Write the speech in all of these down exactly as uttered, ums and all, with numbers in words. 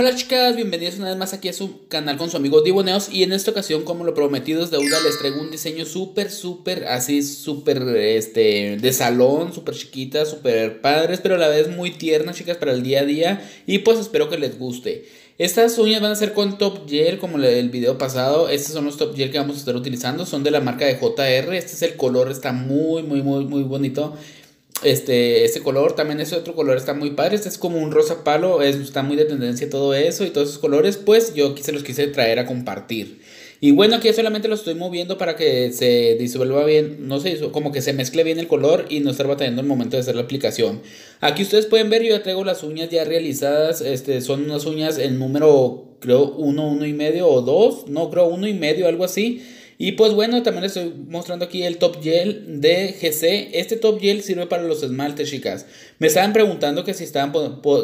Hola chicas, bienvenidas una vez más aquí a su canal con su amigo Divo Neos. Y en esta ocasión, como lo prometido es deuda, les traigo un diseño súper, súper, así, súper, este, de salón, súper chiquita, súper padres, pero a la vez muy tierna, chicas, para el día a día. Y pues espero que les guste. Estas uñas van a ser con top gel, como el video pasado. Estos son los top gel que vamos a estar utilizando, son de la marca de J R. Este es el color, está muy, muy, muy, muy bonito. Este, este color, también ese otro color está muy padre. Este es como un rosa palo, es, está muy de tendencia todo eso y todos esos colores. Pues yo se los quise traer a compartir. Y bueno, aquí solamente lo estoy moviendo para que se disuelva bien, no sé, como que se mezcle bien el color y no estar batallando el momento de hacer la aplicación. Aquí ustedes pueden ver, yo ya traigo las uñas ya realizadas. Este, son unas uñas en número, creo, uno, uno y medio o dos, no, creo uno y medio, algo así. Y pues bueno, también les estoy mostrando aquí el top gel de G C. Este top gel sirve para los esmaltes, chicas. Me estaban preguntando que si, estaban,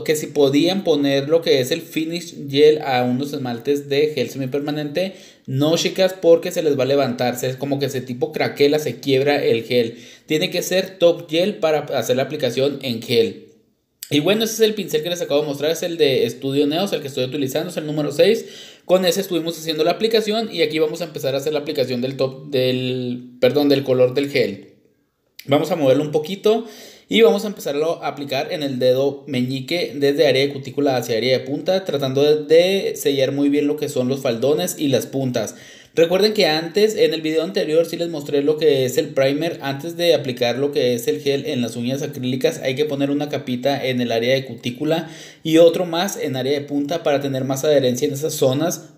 que si podían poner lo que es el finish gel a unos esmaltes de gel semipermanente. No, chicas, porque se les va a levantarse. Es como que ese tipo craquela, se quiebra el gel. Tiene que ser top gel para hacer la aplicación en gel. Y bueno, ese es el pincel que les acabo de mostrar, es el de Studio Neos, el que estoy utilizando, es el número seis. Con ese estuvimos haciendo la aplicación y aquí vamos a empezar a hacer la aplicación del top del, perdón, del color del gel. Vamos a moverlo un poquito y vamos a empezarlo a aplicar en el dedo meñique desde área de cutícula hacia área de punta, tratando de sellar muy bien lo que son los faldones y las puntas. Recuerden que antes, en el video anterior sí les mostré lo que es el primer. Antes de aplicar lo que es el gel en las uñas acrílicas hay que poner una capita en el área de cutícula y otro más en área de punta para tener más adherencia en esas zonas,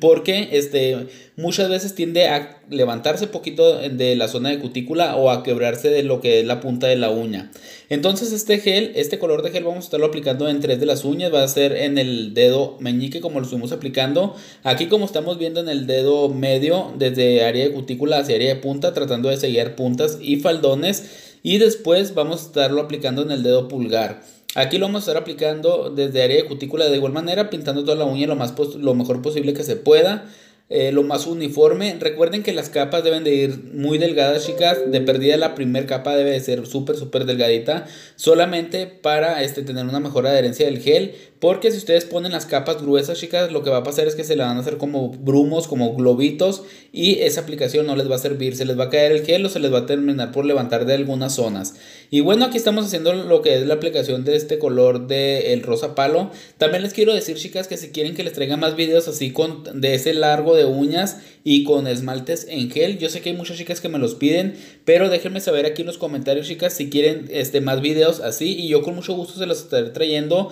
porque este, muchas veces tiende a levantarse poquito de la zona de cutícula o a quebrarse de lo que es la punta de la uña. Entonces este gel, este color de gel vamos a estarlo aplicando en tres de las uñas. Va a ser en el dedo meñique como lo estuvimos aplicando. Aquí como estamos viendo en el dedo medio desde área de cutícula hacia área de punta, tratando de sellar puntas y faldones, y después vamos a estarlo aplicando en el dedo pulgar. Aquí lo vamos a estar aplicando desde área de cutícula de igual manera, pintando toda la uña lo, más lo mejor posible que se pueda, eh, lo más uniforme. Recuerden que las capas deben de ir muy delgadas, chicas. De perdida la primera capa debe de ser súper súper delgadita, solamente para este, tener una mejor adherencia del gel. Porque si ustedes ponen las capas gruesas, chicas, lo que va a pasar es que se le van a hacer como brumos, como globitos, y esa aplicación no les va a servir. Se les va a caer el gel o se les va a terminar por levantar de algunas zonas. Y bueno, aquí estamos haciendo lo que es la aplicación de este color del rosa palo. También les quiero decir, chicas, que si quieren que les traiga más videos así con, de ese largo de uñas y con esmaltes en gel, yo sé que hay muchas chicas que me los piden, pero déjenme saber aquí en los comentarios, chicas, si quieren este, más videos así, y yo con mucho gusto se los estaré trayendo.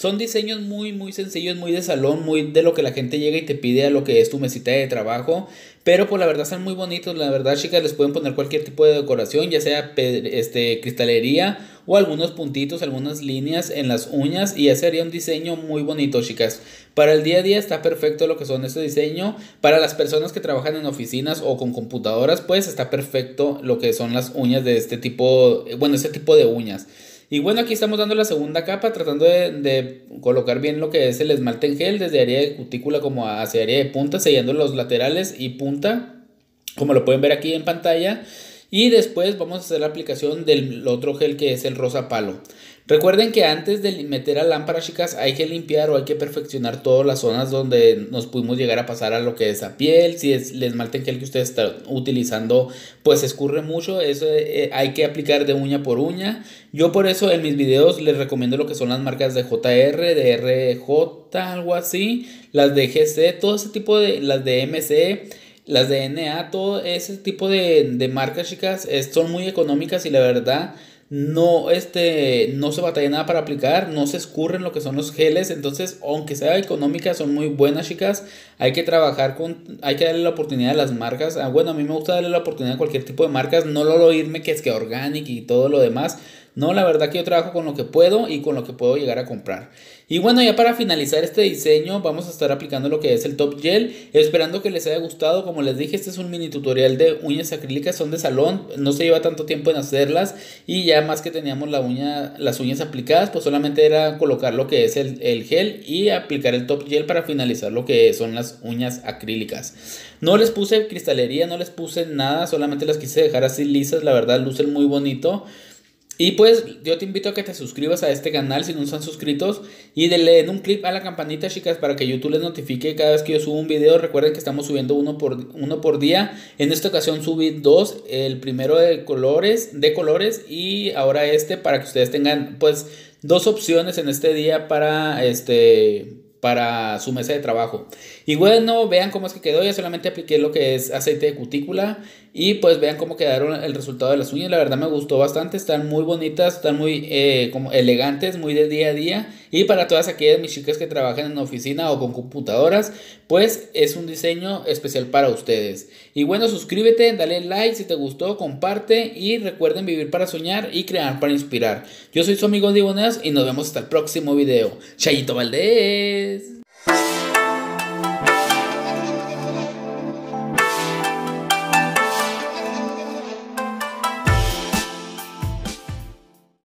Son diseños muy muy sencillos, muy de salón, muy de lo que la gente llega y te pide a lo que es tu mesita de trabajo. Pero pues la verdad están muy bonitos, la verdad, chicas. Les pueden poner cualquier tipo de decoración, ya sea este, cristalería o algunos puntitos, algunas líneas en las uñas, y ya sería un diseño muy bonito, chicas. Para el día a día está perfecto lo que son este diseño. Para las personas que trabajan en oficinas o con computadoras, pues está perfecto lo que son las uñas de este tipo, bueno, este tipo de uñas. Y bueno, aquí estamos dando la segunda capa, tratando de, de colocar bien lo que es el esmalte en gel desde área de cutícula como hacia área de punta, sellando los laterales y punta, como lo pueden ver aquí en pantalla. Y después vamos a hacer la aplicación del otro gel que es el rosa palo. Recuerden que antes de meter a lámpara, chicas, hay que limpiar o hay que perfeccionar todas las zonas donde nos pudimos llegar a pasar a lo que es a piel. Si es el esmalte en gel que ustedes están utilizando, pues escurre mucho. Eso eh, hay que aplicar de uña por uña. Yo por eso en mis videos les recomiendo lo que son las marcas de J R, de R J, algo así. Las de G C, todo ese tipo de, las de M C, las de N A, todo ese tipo de, de marcas, chicas, es, son muy económicas y la verdad no, este, no se batalla nada para aplicar, no se escurren lo que son los geles. Entonces, aunque sea económica, son muy buenas, chicas. Hay que trabajar con, hay que darle la oportunidad a las marcas. Ah, bueno, a mí me gusta darle la oportunidad a cualquier tipo de marcas, no lo irme que es que Organic y todo lo demás. No, la verdad que yo trabajo con lo que puedo y con lo que puedo llegar a comprar. Y bueno, ya para finalizar este diseño vamos a estar aplicando lo que es el top gel. Esperando que les haya gustado. Como les dije, este es un mini tutorial de uñas acrílicas. Son de salón, no se lleva tanto tiempo en hacerlas. Y ya más que teníamos la uña, las uñas aplicadas, pues solamente era colocar lo que es el, el gel y aplicar el top gel para finalizar lo que son las uñas acrílicas. No les puse cristalería, no les puse nada, solamente las quise dejar así lisas. La verdad lucen muy bonito. Y pues yo te invito a que te suscribas a este canal si no están suscritos. Y le den un clip a la campanita, chicas, para que YouTube les notifique cada vez que yo subo un video. Recuerden que estamos subiendo uno por, uno por día. En esta ocasión subí dos. El primero de colores, de colores y ahora este, para que ustedes tengan pues dos opciones en este día para este... para su mesa de trabajo. Y bueno, vean cómo es que quedó. Ya solamente apliqué lo que es aceite de cutícula. Y pues vean cómo quedaron el resultado de las uñas. La verdad me gustó bastante. Están muy bonitas. Están muy eh, como elegantes. Muy de día a día. Y para todas aquellas mis chicas que trabajan en oficina o con computadoras, pues es un diseño especial para ustedes. Y bueno, suscríbete. Dale like si te gustó. Comparte. Y recuerden vivir para soñar y crear para inspirar. Yo soy su amigo Divo Nails y nos vemos hasta el próximo video. Chayito Valdés.